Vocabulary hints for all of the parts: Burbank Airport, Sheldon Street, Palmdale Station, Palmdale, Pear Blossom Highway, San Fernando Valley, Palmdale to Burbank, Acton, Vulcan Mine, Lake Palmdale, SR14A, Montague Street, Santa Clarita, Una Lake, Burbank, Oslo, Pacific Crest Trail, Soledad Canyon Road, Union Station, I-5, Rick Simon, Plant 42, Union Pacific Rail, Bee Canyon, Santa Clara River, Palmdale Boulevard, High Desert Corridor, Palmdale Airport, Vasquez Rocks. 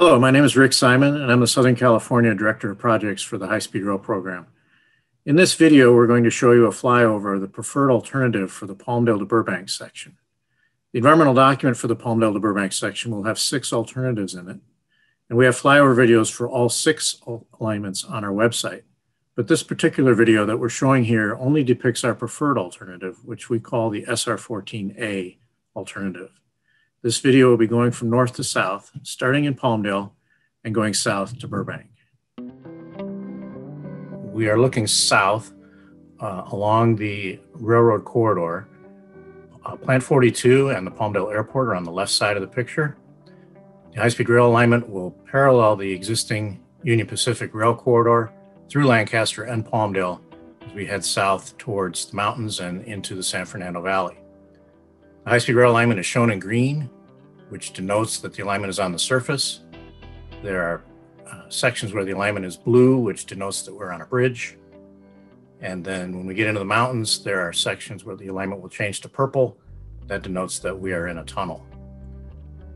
Hello, my name is Rick Simon, and I'm the Southern California Director of Projects for the High-Speed Rail Program. In this video, we're going to show you a flyover of the preferred alternative for the Palmdale to Burbank section. The environmental document for the Palmdale to Burbank section will have 6 alternatives in it, and we have flyover videos for all 6 alignments on our website. But this particular video that we're showing here only depicts our preferred alternative, which we call the SR-14A alternative. This video will be going from north to south, starting in Palmdale and going south to Burbank. We are looking south along the railroad corridor. Plant 42 and the Palmdale Airport are on the left side of the picture. The high-speed rail alignment will parallel the existing Union Pacific Rail corridor through Lancaster and Palmdale as we head south towards the mountains and into the San Fernando Valley. The high-speed rail alignment is shown in green, which denotes that the alignment is on the surface. There are sections where the alignment is blue, which denotes that we're on a bridge. And then when we get into the mountains, there are sections where the alignment will change to purple. That denotes that we are in a tunnel.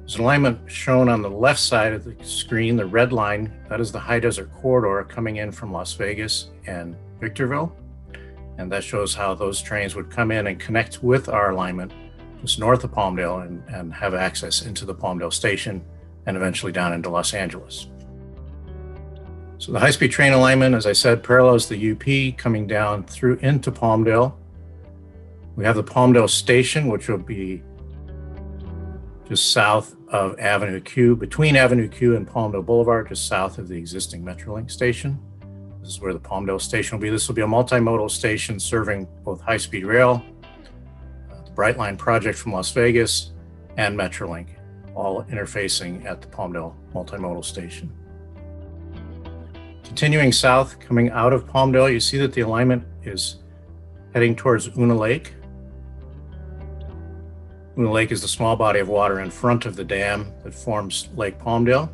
There's an alignment shown on the left side of the screen, the red line. That is the High Desert Corridor coming in from Las Vegas and Victorville. And that shows how those trains would come in and connect with our alignment just north of Palmdale and have access into the Palmdale Station and eventually down into Los Angeles. So the high-speed train alignment, as I said, parallels the UP coming down through into Palmdale. We have the Palmdale Station, which will be just south of Avenue Q, between Avenue Q and Palmdale Boulevard, just south of the existing Metrolink Station. This is where the Palmdale Station will be. This will be a multimodal station serving both high-speed rail, the Brightline project from Las Vegas, and Metrolink, all interfacing at the Palmdale Multimodal Station. Continuing south, coming out of Palmdale, you see that the alignment is heading towards Una Lake. Una Lake is the small body of water in front of the dam that forms Lake Palmdale.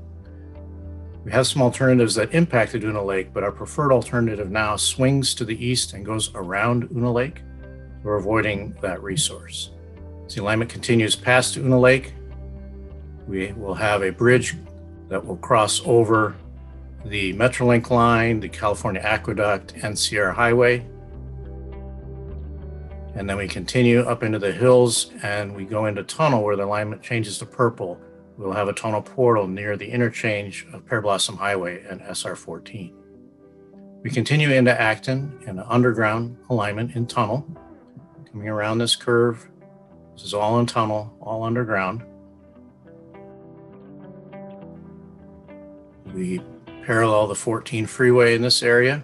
We have some alternatives that impacted Una Lake, but our preferred alternative now swings to the east and goes around Una Lake. We're avoiding that resource. As the alignment continues past Una Lake, we will have a bridge that will cross over the Metrolink line, the California Aqueduct, and Sierra Highway. And then we continue up into the hills and we go into tunnel where the alignment changes to purple. We'll have a tunnel portal near the interchange of Pear Blossom Highway and SR-14. We continue into Acton in an underground alignment in tunnel. Coming around this curve, this is all in tunnel, all underground. We parallel the 14 freeway in this area.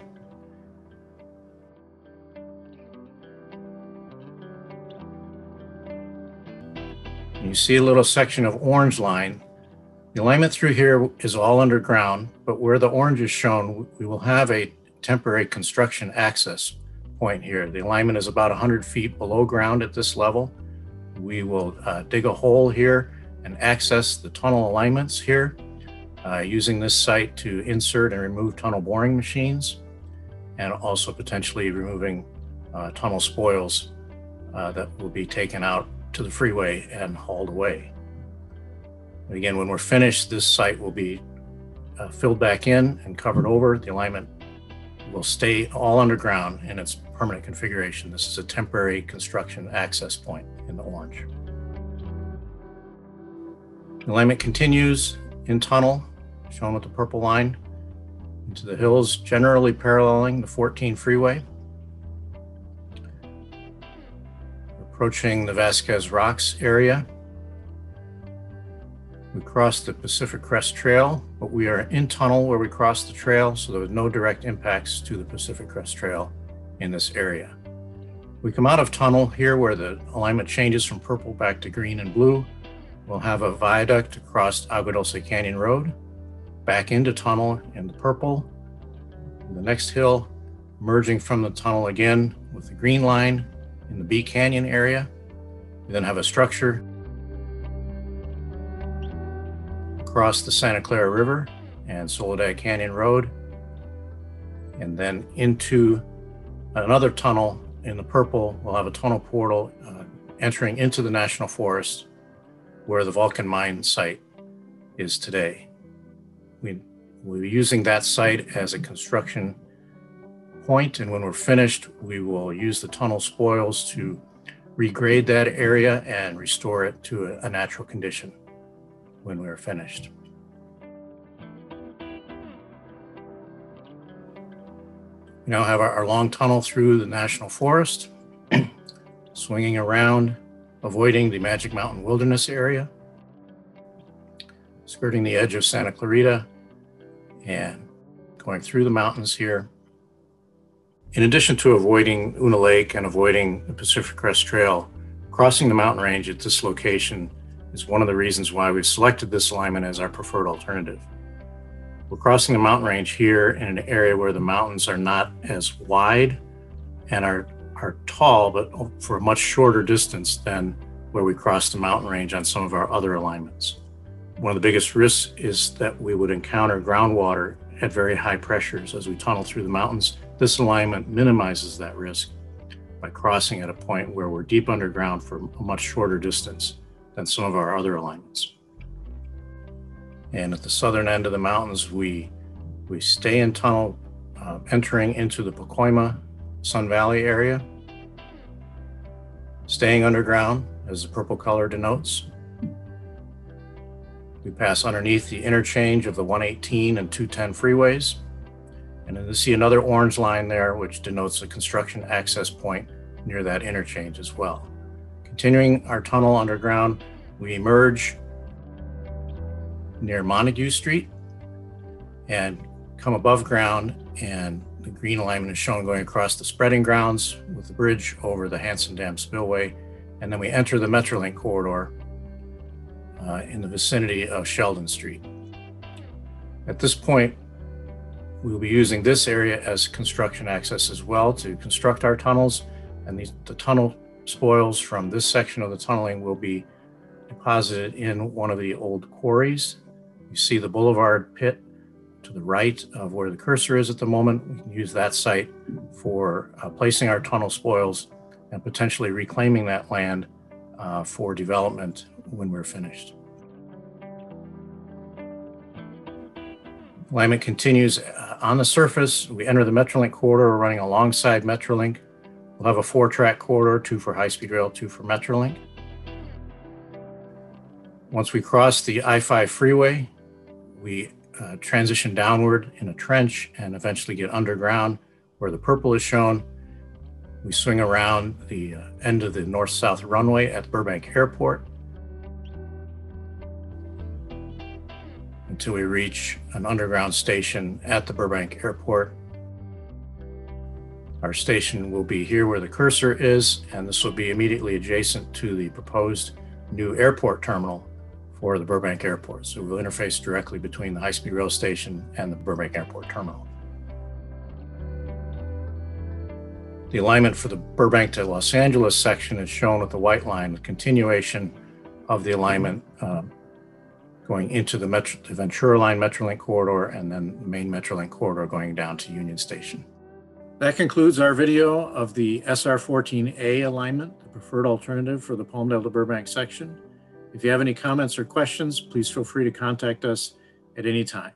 You see a little section of orange line. The alignment through here is all underground, but where the orange is shown, we will have a temporary construction access point here. The alignment is about 100 feet below ground at this level. We will dig a hole here and access the tunnel alignments here using this site to insert and remove tunnel boring machines and also potentially removing tunnel spoils that will be taken out to the freeway and hauled away. And again, when we're finished, this site will be filled back in and covered over. The alignment will stay all underground in its permanent configuration. This is a temporary construction access point in the orange. The alignment continues in tunnel, shown with the purple line, into the hills, generally paralleling the 14 freeway. Approaching the Vasquez Rocks area. We crossed the Pacific Crest Trail, but we are in tunnel where we crossed the trail, so there was no direct impacts to the Pacific Crest Trail in this area. We come out of tunnel here where the alignment changes from purple back to green and blue. We'll have a viaduct across Agua Dulce Canyon Road, back into tunnel in the purple. The next hill, merging from the tunnel again with the green line, in the Bee Canyon area. We then have a structure across the Santa Clara River and Soledad Canyon Road, and then into another tunnel in the purple. We'll have a tunnel portal entering into the National Forest where the Vulcan mine site is today. we were using that site as a construction point, and when we're finished, we will use the tunnel spoils to regrade that area and restore it to a natural condition when we're finished. We now have our long tunnel through the National Forest, swinging around, avoiding the Magic Mountain Wilderness area, skirting the edge of Santa Clarita, and going through the mountains here. In addition to avoiding Una Lake and avoiding the Pacific Crest Trail, crossing the mountain range at this location is one of the reasons why we've selected this alignment as our preferred alternative. We're crossing the mountain range here in an area where the mountains are not as wide and are tall, but for a much shorter distance than where we crossed the mountain range on some of our other alignments. One of the biggest risks is that we would encounter groundwater at very high pressures as we tunnel through the mountains. This alignment minimizes that risk by crossing at a point where we're deep underground for a much shorter distance than some of our other alignments. And at the southern end of the mountains, we stay in tunnel, entering into the Pacoima Sun Valley area, staying underground as the purple color denotes. We pass underneath the interchange of the 118 and 210 freeways. And then you see another orange line there, which denotes a construction access point near that interchange as well. Continuing our tunnel underground, we emerge near Montague Street and come above ground, and the green alignment is shown going across the spreading grounds with the bridge over the Hanson Dam spillway. And then we enter the Metrolink corridor in the vicinity of Sheldon Street. At this point, we'll be using this area as construction access as well to construct our tunnels, and the tunnel spoils from this section of the tunneling will be deposited in one of the old quarries. You see the boulevard pit to the right of where the cursor is at the moment. We can use that site for placing our tunnel spoils and potentially reclaiming that land for development when we're finished. Alignment continues on the surface. We enter the Metrolink corridor. We're running alongside Metrolink. We'll have a 4-track corridor, 2 for high-speed rail, 2 for Metrolink. Once we cross the I-5 freeway, we transition downward in a trench and eventually get underground where the purple is shown. We swing around the end of the north-south runway at Burbank Airport until we reach an underground station at the Burbank Airport. Our station will be here where the cursor is, and this will be immediately adjacent to the proposed new airport terminal for the Burbank Airport. So we'll interface directly between the high-speed rail station and the Burbank Airport terminal. The alignment for the Burbank to Los Angeles section is shown with the white line, the continuation of the alignment going into the Ventura Line Metrolink corridor, and then the main Metrolink corridor going down to Union Station. That concludes our video of the SR14A alignment, the preferred alternative for the Palmdale to Burbank section. If you have any comments or questions, please feel free to contact us at any time.